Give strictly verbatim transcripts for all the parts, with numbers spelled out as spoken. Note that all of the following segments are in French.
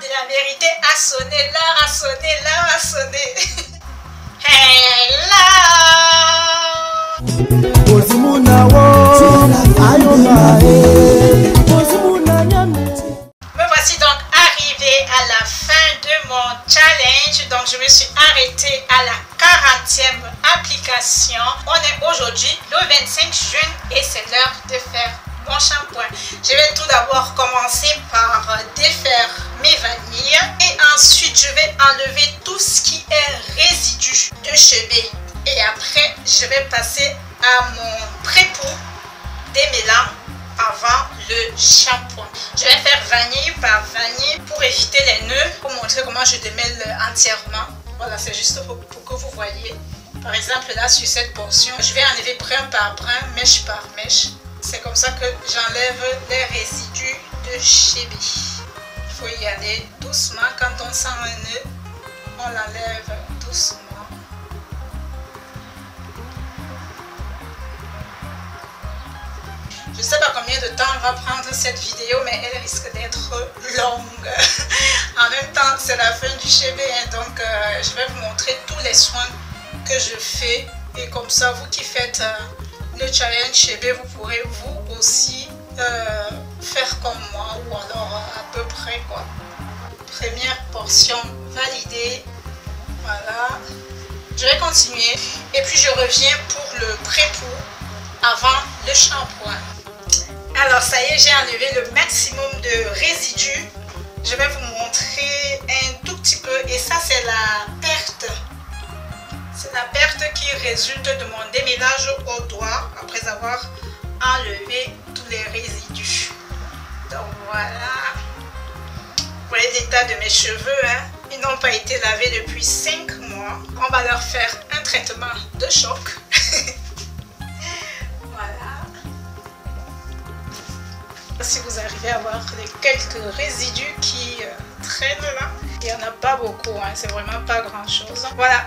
de la vérité a sonné, l'heure a sonné, l'heure a sonné. Hello! Me voici donc arrivée à la fin de mon challenge. Donc je me suis arrêtée à la quarantième application. On est aujourd'hui le vingt-cinq juin et c'est l'heure de faire mon shampoing. Je vais tout d'abord commencer par défaire mes vanilles et ensuite je vais enlever tout ce qui est résidu de chébé et après je vais passer à mon pré-pou démêlant avant le shampoing. Je vais faire vanille par vanille pour éviter les nœuds, pour montrer comment je démêle entièrement. Voilà, c'est juste pour, pour que vous voyez. Par exemple là sur cette portion, je vais enlever brin par brin, mèche par mèche. C'est comme ça que j'enlève les résidus de chébé. Il faut y aller doucement. Quand on sent un nœud, on l'enlève doucement. Je ne sais pas combien de temps on va prendre cette vidéo, mais elle risque d'être longue. En même temps, c'est la fin du chébé, hein, donc euh, je vais vous montrer tous les soins que je fais. Et comme ça, vous qui faites... Euh, le challenge chébé, vous pourrez vous aussi euh, faire comme moi ou alors à peu près quoi. Première portion validée, voilà. Je vais continuer et puis je reviens pour le pré-pou avant le shampoing. Alors ça y est, j'ai enlevé le maximum de résidus. Je vais vous montrer un tout petit peu et ça c'est la perte. C'est la perte qui résulte de mon démêlage au doigt après avoir enlevé tous les résidus. Donc voilà. Vous voyez l'état de mes cheveux, hein? Ils n'ont pas été lavés depuis cinq mois. On va leur faire un traitement de choc. Voilà. Si vous arrivez à voir les quelques résidus qui euh, traînent là, il n'y en a pas beaucoup, hein? C'est vraiment pas grand chose. Voilà.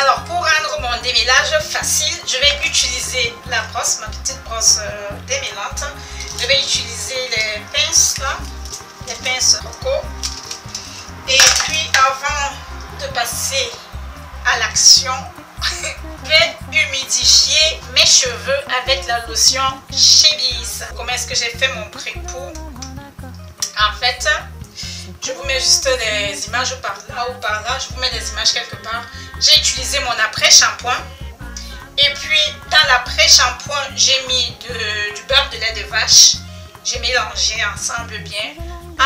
Alors pour rendre mon démêlage facile, je vais utiliser la brosse, ma petite brosse démêlante. Je vais utiliser les pinces là, les pinces coco. Et puis avant de passer à l'action, je vais humidifier mes cheveux avec la lotion chébé. Comment est-ce que j'ai fait mon pré-pou? En fait, je vous mets juste des images par là ou par là. Je vous mets des images quelque part. J'ai utilisé mon après-shampoing. Et puis, dans l'après-shampoing, j'ai mis de, du beurre de lait de vache. J'ai mélangé ensemble bien.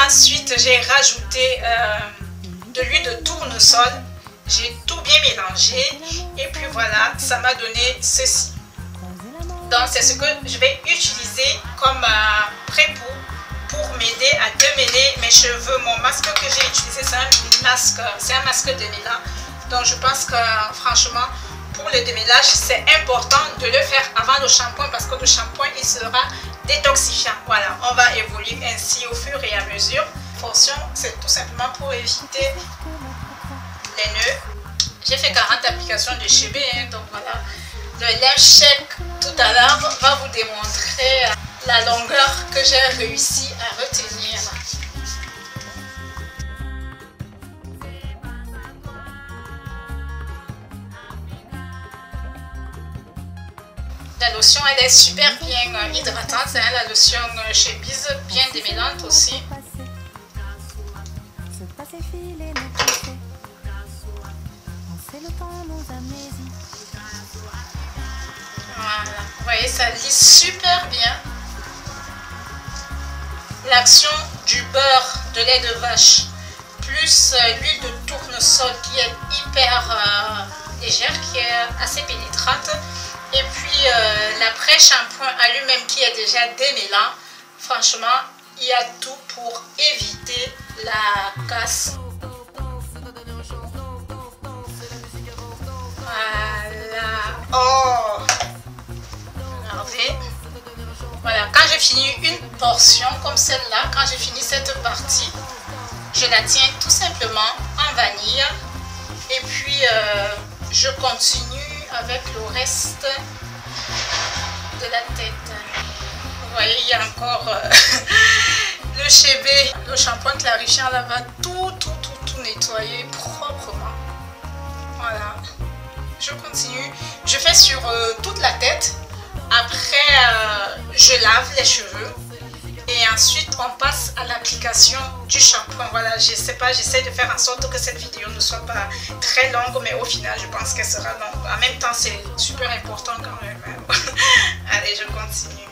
Ensuite, j'ai rajouté euh, de l'huile de tournesol. J'ai tout bien mélangé. Et puis voilà, ça m'a donné ceci. Donc, c'est ce que je vais utiliser comme euh, pré-pou pour m'aider à démêler mes cheveux. Mon masque que j'ai utilisé, c'est un masque, c'est un masque démêlant. Donc je pense que franchement, pour le démêlage, c'est important de le faire avant le shampoing parce que le shampoing, il sera détoxifiant. Voilà, on va évoluer ainsi au fur et à mesure. Portion, c'est tout simplement pour éviter les nœuds. J'ai fait quarante applications de chébé, hein, donc voilà. Le lèche sec tout à l'heure va vous démontrer la longueur que j'ai réussi à retenir. La lotion, elle est super bien hydratante, hein, la lotion chébé, bien démêlante aussi. Voilà, vous voyez, ça lisse super bien. L'action du beurre de lait de vache plus l'huile de tournesol qui est hyper euh, légère, qui est assez pénétrante. Et puis euh, l'après-shampoing à lui-même qui est déjà démêlant, franchement, il y a tout pour éviter la casse. Voilà. Oh! Regardez. Voilà, quand j'ai fini une portion comme celle-là, quand j'ai fini cette partie, je la tiens tout simplement en vanille. Et puis euh, je continue avec le reste de la tête. Vous voyez, il y a encore euh, le chébé, le shampoing clarifiant là va tout tout tout tout nettoyer proprement. Voilà, je continue, je fais sur euh, toute la tête. Après euh, je lave les cheveux et ensuite on passe à l'application du shampoing. Voilà, je sais pas, j'essaie de faire en sorte que cette vidéo ne soit pas très longue, mais au final je pense qu'elle sera longue. En même temps c'est super important quand même. Allez, je continue.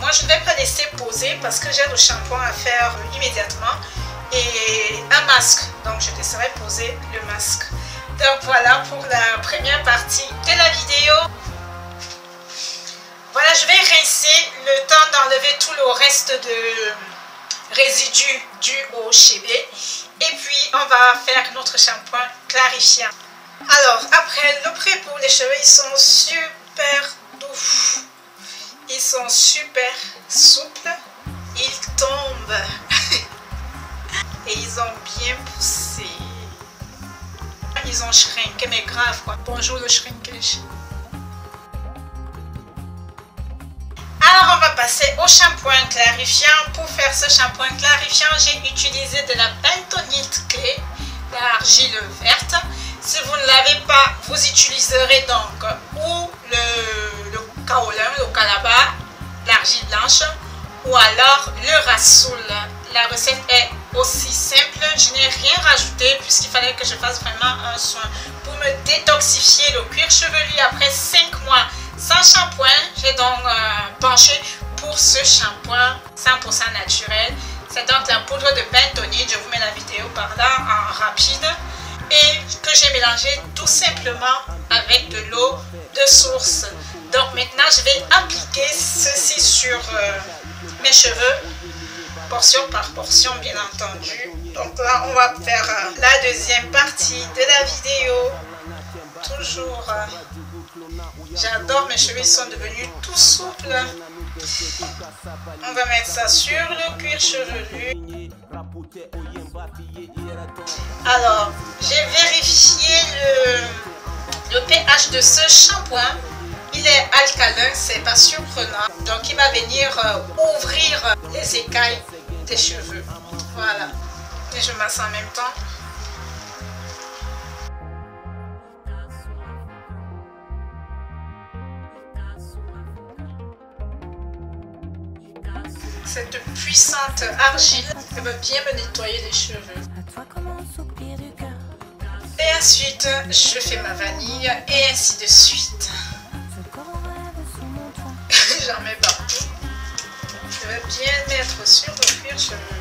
Moi, je ne vais pas laisser poser parce que j'ai le shampoing à faire immédiatement et un masque. Donc, je laisserai poser le masque. Donc, voilà pour la première partie de la vidéo. Voilà, je vais rincer le temps d'enlever tout le reste de résidus du au chébé. Et puis, on va faire notre shampoing clarifiant. Alors, après, le prêt pour les cheveux, ils sont super doux. Ils sont super souples, ils tombent et ils ont bien poussé. Ils ont shrinké, mais grave quoi. Bonjour le shrinkage. Alors on va passer au shampoing clarifiant. Pour faire ce shampoing clarifiant, j'ai utilisé de la bentonite clay, de l'argile verte. Si vous ne l'avez pas, vous utiliserez donc ou le, le kaolin, le calabar, l'argile blanche, ou alors le rasoul. La recette est aussi simple, je n'ai rien rajouté puisqu'il fallait que je fasse vraiment un soin pour me détoxifier le cuir chevelu après cinq mois sans shampoing. J'ai donc euh, penché pour ce shampoing cent pour cent naturel. C'est donc la poudre de bentonite, je vous mets la vidéo par là en rapide, et que j'ai mélangé tout simplement avec de l'eau de source. Donc maintenant je vais appliquer ceci sur euh, mes cheveux, portion par portion bien entendu. Donc là on va faire euh, la deuxième partie de la vidéo. Toujours, euh, j'adore, mes cheveux sont devenus tout souples. On va mettre ça sur le cuir chevelu. Alors j'ai vérifié le, le pH de ce shampoing. Il est alcalin, c'est pas surprenant. Donc il va venir euh, ouvrir les écailles des cheveux. Voilà. Et je masse en même temps. Cette puissante argile va bien me nettoyer les cheveux. Et ensuite, je fais ma vanille et ainsi de suite. J'en mets partout. Je vais bien mettre sur le cuir chevelu.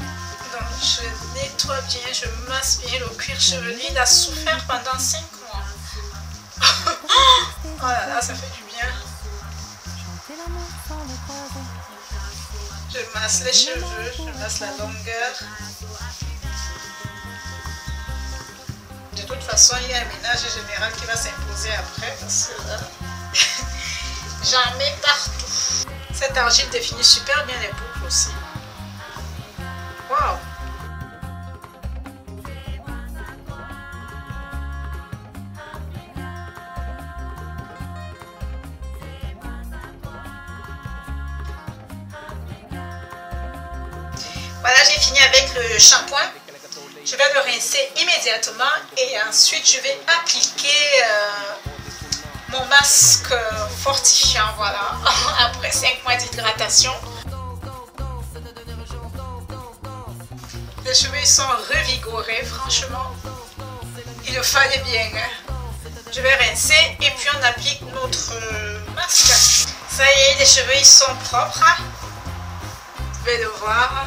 Donc je nettoie bien, je masse bien le cuir chevelu. Il a souffert pendant cinq mois. Oh là là, ça fait du bien. Je masse les cheveux, je masse la longueur. De toute façon, il y a un ménage général qui va s'imposer après parce que là, j'en mets partout. Cette argile définit super bien les boucles aussi. Waouh! Voilà, j'ai fini avec le shampoing. Je vais le rincer immédiatement et ensuite je vais appliquer euh, mon masque fortifiant. Voilà, après cinq mois d'hydratation. Les cheveux sont revigorés, franchement. Il le fallait bien. Hein? Je vais rincer et puis on applique notre masque. Ça y est, les cheveux ils sont propres. Vous pouvez le voir.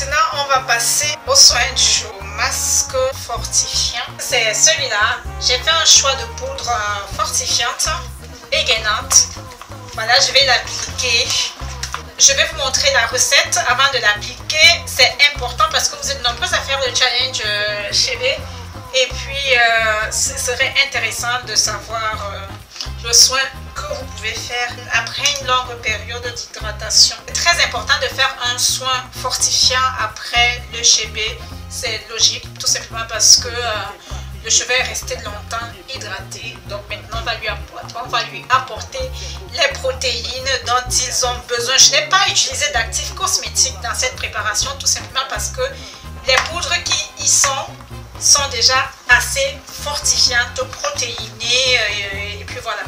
Maintenant, on va passer au soin du jour, masque fortifiant. C'est celui-là. J'ai fait un choix de poudre fortifiante et gainante. Voilà, je vais l'appliquer je vais vous montrer la recette avant de l'appliquer. C'est important parce que vous êtes nombreux à faire le challenge euh, Chébé. Et puis, euh, ce serait intéressant de savoir euh, le soin que vous pouvez faire après une longue période d'hydratation. C'est très important de faire un soin fortifiant après le Chébé. C'est logique, tout simplement parce que euh, le cheveu est resté longtemps hydraté. Donc maintenant, on va lui apporter, on va lui apporter les protéines dont ils ont besoin. Je n'ai pas utilisé d'actifs cosmétiques dans cette préparation, tout simplement parce que les poudres qui y sont sont déjà assez fortifiantes, protéinées, et puis voilà.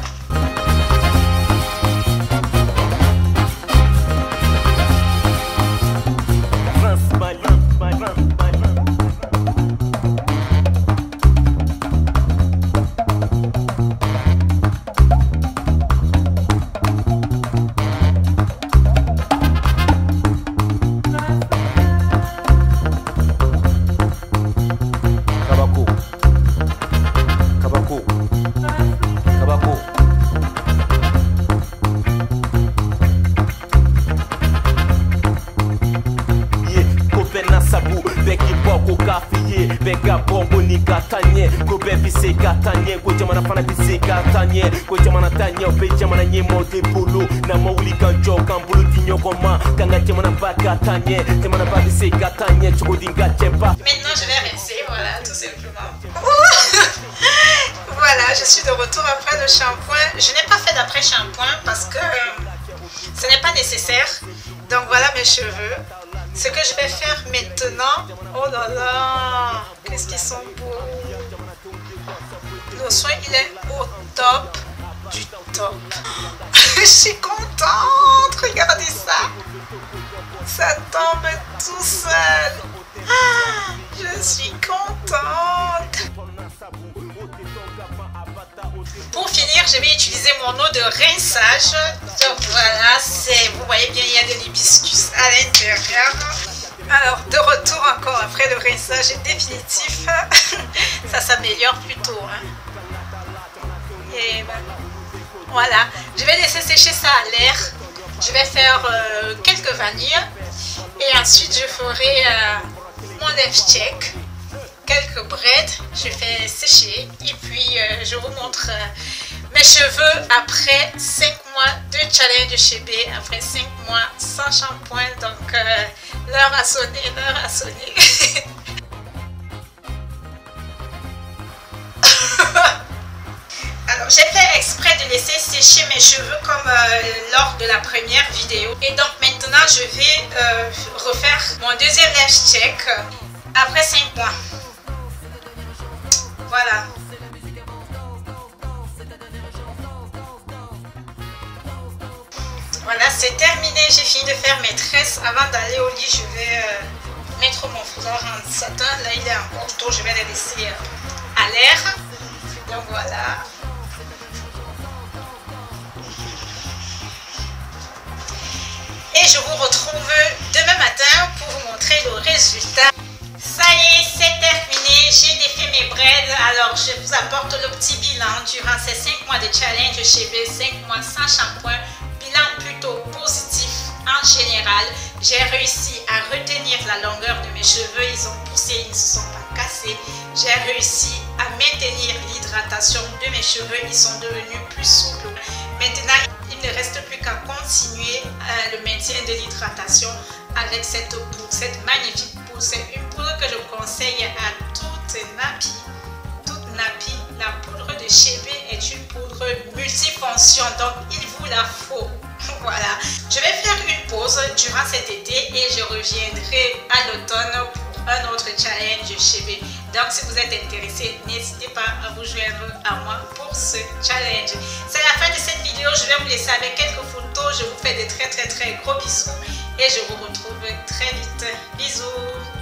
Bega bongo ni katanye go baby se katanye go jamana fana bise katanye go jamana tanya be jamana nyemo te polo na mauli kanjo kambulu dinyokoma kanga jamana ba katanye jamana ba bise katanye chugodinga chepa. Maintenant je vais rincer, voilà, tout simplement. Voilà, je suis de retour après le shampoing. Je n'ai pas fait d'après shampoing parce que euh, ce n'est pas nécessaire. Donc voilà mes cheveux. Ce que je vais faire maintenant, oh là là, qu'est-ce qu'ils sont beaux. Le soin, il est au top du top. Je suis contente, regardez ça. Ça tombe tout seul. Ah, je suis contente. Pour finir, je vais utiliser mon eau de rinçage. Donc voilà, c'est, vous voyez bien, il y a de l'hibiscus à l'intérieur. Alors, de retour encore après le rinçage définitif. Ça s'améliore plutôt, hein. Et ben, voilà, je vais laisser sécher ça à l'air. Je vais faire euh, quelques vanilles. Et ensuite, je ferai euh, mon lève-check. Quelques braids, je fais sécher et puis euh, je vous montre euh, mes cheveux après cinq mois de challenge Chébé, après cinq mois sans shampoing. Donc euh, l'heure a sonné, l'heure a sonné. Alors j'ai fait exprès de laisser sécher mes cheveux comme euh, lors de la première vidéo. Et donc maintenant je vais euh, refaire mon deuxième lève check après cinq mois. Voilà. Voilà, c'est terminé. J'ai fini de faire mes tresses. Avant d'aller au lit, je vais euh, mettre mon foulard en satin. Là, il est encore tôt. Je vais le laisser euh, à l'air. Donc voilà. Et je vous retrouve demain matin pour vous montrer le résultat. Ça y est, c'est terminé, j'ai défait mes braids. Alors je vous apporte le petit bilan durant ces cinq mois de challenge Chébé, cinq mois sans shampoing, bilan plutôt positif en général. J'ai réussi à retenir la longueur de mes cheveux, ils ont poussé, ils ne se sont pas cassés. J'ai réussi à maintenir l'hydratation de mes cheveux, ils sont devenus plus souples. Maintenant, il ne reste plus qu'à continuer euh, le maintien de l'hydratation avec cette poudre, cette magnifique poudre. C'est une poudre que je conseille à toute nappie. Toute nappie, la poudre de Chébé est une poudre multifonction, donc il vous la faut. Voilà. Je vais faire une pause durant cet été et je reviendrai à l'automne pour un autre challenge Chébé. Donc si vous êtes intéressé, n'hésitez pas à vous joindre à moi pour ce challenge. C'est la fin de cette vidéo, je vais vous laisser avec quelques photos. Je vous fais des très très très gros bisous. Et je vous retrouve très vite. Bisous!